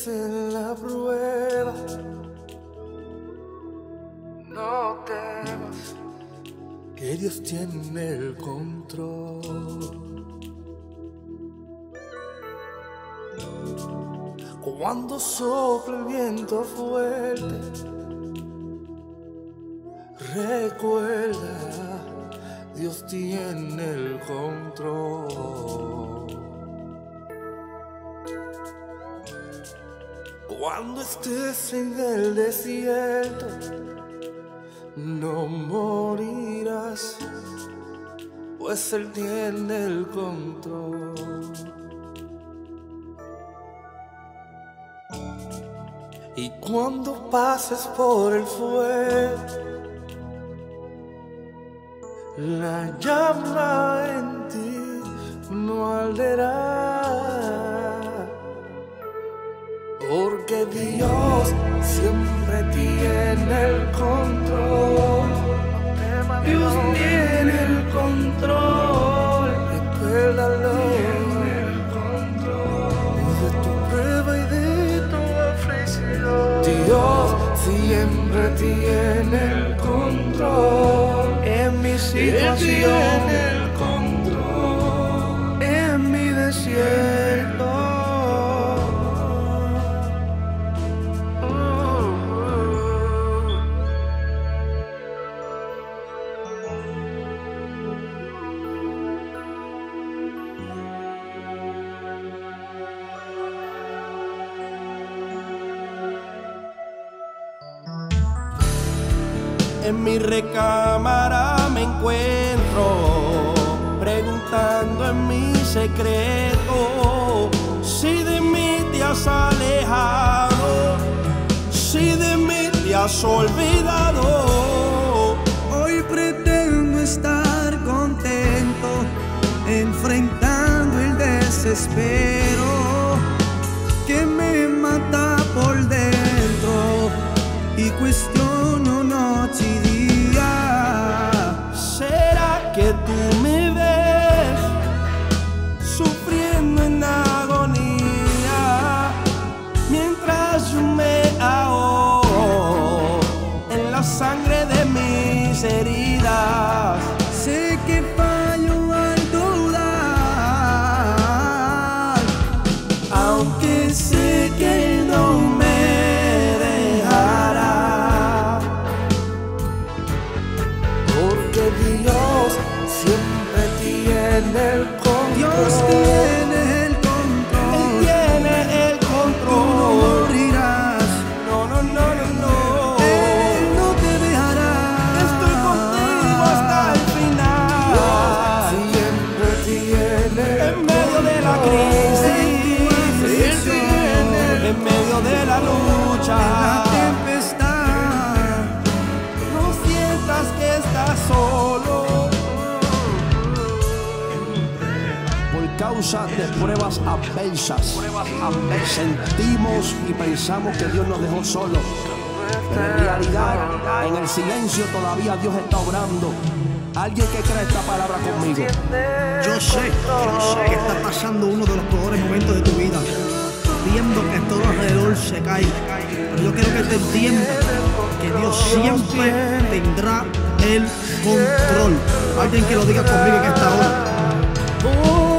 veces en la prueba. No temas, que Dios tiene el control. Cuando sopla el viento fuerte, recuerda, Dios tiene el control. Cuando estés en el desierto, no morirás, pues Él tiene el control. Y cuando pases por el fuego, la llama en ti no arderá, porque Dios siempre tiene el control. Dios tiene el control. Recuérdalo. Dios siempre tiene el control. En mi situación, el control. En mi desierto, en mi recámara me encuentro, preguntando en mi secreto, si de mí te has alejado, si de mí te has olvidado. Hoy pretendo estar contento, enfrentando el desespero que me mata por dentro y cuestiono noche y día. ¿Será que tú me ves sufriendo en agonía, mientras yo me ahogo en la sangre de mis heridas? Sé que fallo al dudar, aunque sé que no me el control. Dios tiene el control. Él tiene el control. No morirás. No, no, no, no, no. Él no te dejará. Estoy contigo hasta el final. Dios siempre tiene el control. En medio de la crisis, Él tiene el control. En medio de la lucha, en la tempestad, no sientas que estás solo. Causa de pruebas adversas, sentimos y pensamos que Dios nos dejó solos, pero en realidad, en el silencio todavía Dios está obrando. Alguien que crea esta palabra conmigo. Yo sé que está pasando uno de los peores momentos de tu vida, viendo que todo alrededor se cae, pero yo quiero que te entiendas que Dios siempre tendrá el control. Alguien que lo diga conmigo en esta hora.